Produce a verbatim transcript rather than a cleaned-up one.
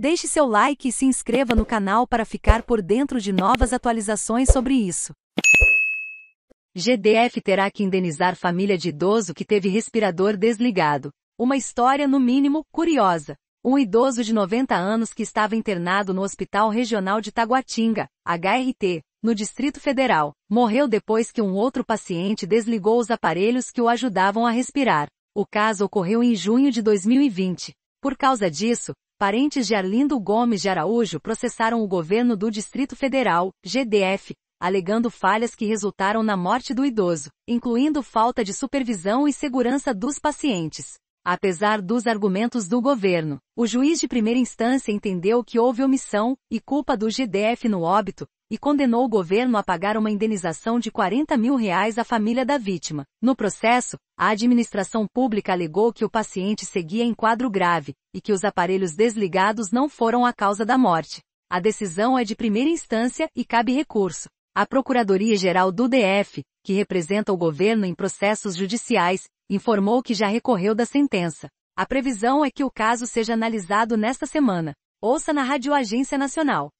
Deixe seu like e se inscreva no canal para ficar por dentro de novas atualizações sobre isso. G D F terá que indenizar família de idoso que teve respirador desligado. Uma história, no mínimo, curiosa. Um idoso de noventa anos que estava internado no Hospital Regional de Taguatinga, H R T, no Distrito Federal, morreu depois que um outro paciente desligou os aparelhos que o ajudavam a respirar. O caso ocorreu em junho de dois mil e vinte. Por causa disso, parentes de Arlindo Gomes de Araújo processaram o governo do Distrito Federal, G D F, alegando falhas que resultaram na morte do idoso, incluindo falta de supervisão e segurança dos pacientes. Apesar dos argumentos do governo, o juiz de primeira instância entendeu que houve omissão e culpa do G D F no óbito, e condenou o governo a pagar uma indenização de quarenta mil reais à família da vítima. No processo, a administração pública alegou que o paciente seguia em quadro grave, e que os aparelhos desligados não foram a causa da morte. A decisão é de primeira instância e cabe recurso. A Procuradoria-Geral do D F, que representa o governo em processos judiciais, informou que já recorreu da sentença. A previsão é que o caso seja analisado nesta semana. Ouça na Rádio Agência Nacional.